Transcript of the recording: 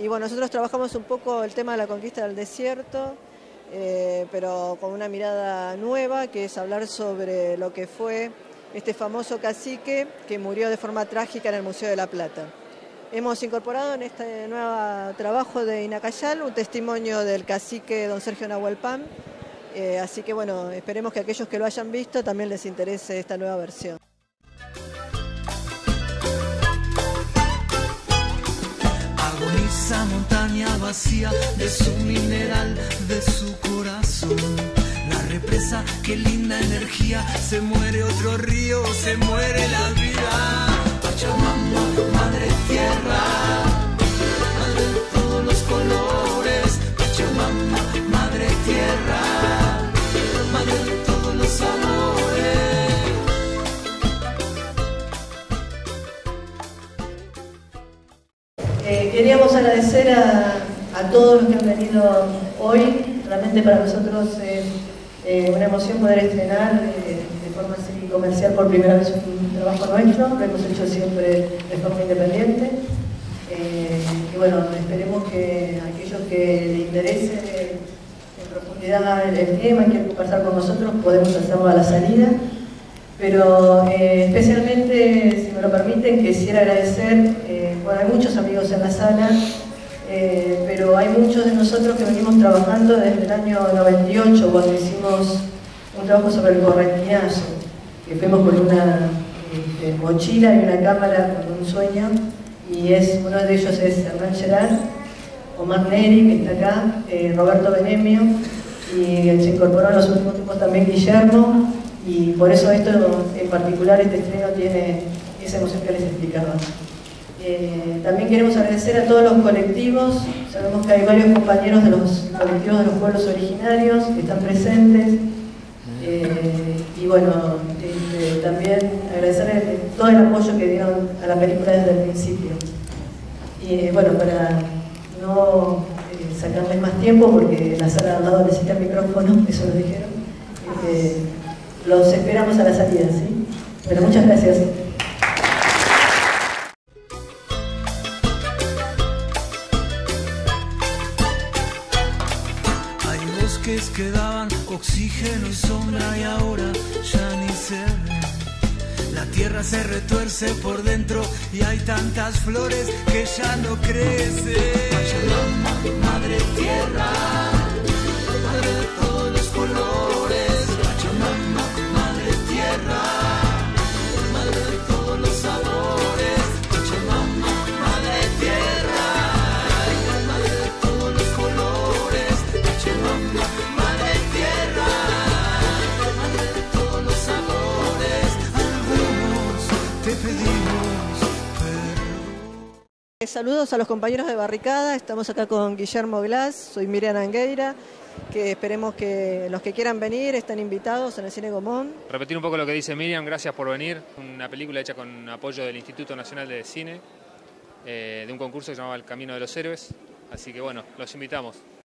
Y bueno, nosotros trabajamos un poco el tema de la conquista del desierto, pero con una mirada nueva, que es hablar sobre lo que fue este famoso cacique que murió de forma trágica en el Museo de la Plata. Hemos incorporado en este nuevo trabajo de Inacayal un testimonio del cacique don Sergio Nahualpán, así que bueno, esperemos que aquellos que lo hayan visto también les interese esta nueva versión. Agoniza montaña vacía de su mineral, de su corazón. La represa, qué linda energía, se muere otro río, se muere la vida. Pachamama, madre tierra, madre de todos los colores. Pachamama, madre tierra, madre de todos los sabores. Queríamos agradecer a todos los que han venido hoy. Realmente para nosotros una emoción poder estrenar de forma así comercial por primera vez un trabajo nuestro. Lo hemos hecho siempre de forma independiente. Y bueno, esperemos que aquellos que les interese en profundidad el tema y quieran conversar con nosotros, podemos hacerlo a la salida. Pero especialmente, si me lo permiten, quisiera agradecer, bueno, hay muchos amigos en la sala, pero hay muchos de nosotros que venimos trabajando desde el año 98, cuando hicimos un trabajo sobre el correntiazo, que fuimos con una mochila y una cámara con un sueño, y uno de ellos es Hernán Gerard, Omar Neri, que está acá, Roberto Benemio, y se incorporó en los últimos tiempos también Guillermo, y por eso esto en particular, este estreno, tiene esa emoción que les explicaba. También queremos agradecer a todos los colectivos. Sabemos que hay varios compañeros de los colectivos de los pueblos originarios que están presentes, y bueno, también agradecer todo el apoyo que dieron a la película desde el principio. Y bueno, para no sacarles más tiempo, porque la sala de al lado necesita micrófono, eso lo dijeron, los esperamos a la salida, ¿sí? Bueno, muchas gracias. Que daban oxígeno y sombra, y ahora ya ni se ve. La tierra se retuerce por dentro y hay tantas flores que ya no crecen. Pachamama, madre tierra, madre de todos los colores. Pachamama, madre tierra, madre de todos los sabores. Pachamama, madre tierra, madre de todos los colores. Pachamama, saludos a los compañeros de Barricada. Estamos acá con Guillermo Glass, soy Miriam Angueira, que esperemos que los que quieran venir están invitados en el Cine Gaumont. Repetir un poco lo que dice Miriam, gracias por venir. Una película hecha con apoyo del Instituto Nacional de Cine, de un concurso que se llamaba El Camino de los Héroes, así que bueno, los invitamos.